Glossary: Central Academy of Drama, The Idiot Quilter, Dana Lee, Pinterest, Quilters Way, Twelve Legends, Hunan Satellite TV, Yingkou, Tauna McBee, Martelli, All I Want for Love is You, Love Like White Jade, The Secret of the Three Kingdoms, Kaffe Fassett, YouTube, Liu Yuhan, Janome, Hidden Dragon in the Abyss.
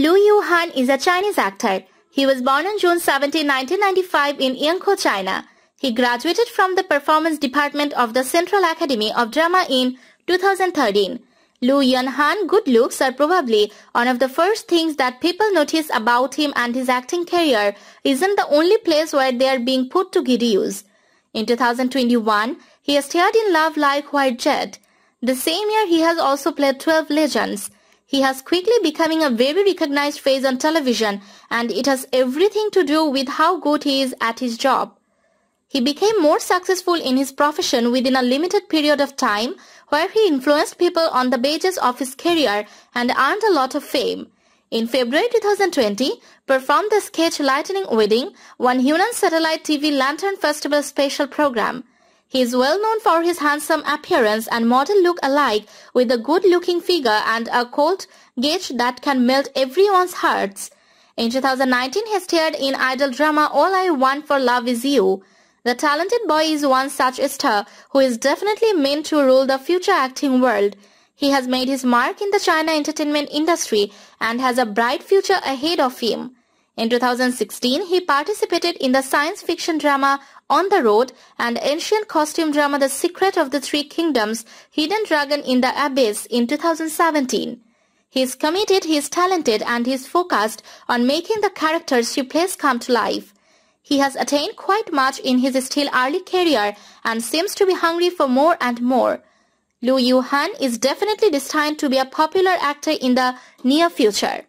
Liu Yuhan is a Chinese actor. He was born on June 17, 1995 in Yingkou, China. He graduated from the Performance Department of the Central Academy of Drama in 2013. Liu Yuhan's good looks are probably one of the first things that people notice about him, and his acting career isn't the only place where they are being put to good use. In 2021, he starred in Love Like White Jade. The same year, he has also played 12 Legends. He has quickly becoming a very recognized face on television, and it has everything to do with how good he is at his job. He became more successful in his profession within a limited period of time, where he influenced people on the basis of his career and earned a lot of fame. In February 2020, performed the sketch Lightning Wedding, one Hunan Satellite TV Lantern Festival special program. He is well known for his handsome appearance and model look alike, with a good-looking figure and a cold gauge that can melt everyone's hearts. In 2019, he starred in idol drama All I Want for Love is You. The talented boy is one such star who is definitely meant to rule the future acting world. He has made his mark in the China entertainment industry and has a bright future ahead of him. In 2016, he participated in the science fiction drama On the Road and ancient costume drama The Secret of the Three Kingdoms, Hidden Dragon in the Abyss in 2017. He is committed, he is talented, and he is focused on making the characters he plays come to life. He has attained quite much in his still early career and seems to be hungry for more and more. Liu Yuhan is definitely destined to be a popular actor in the near future.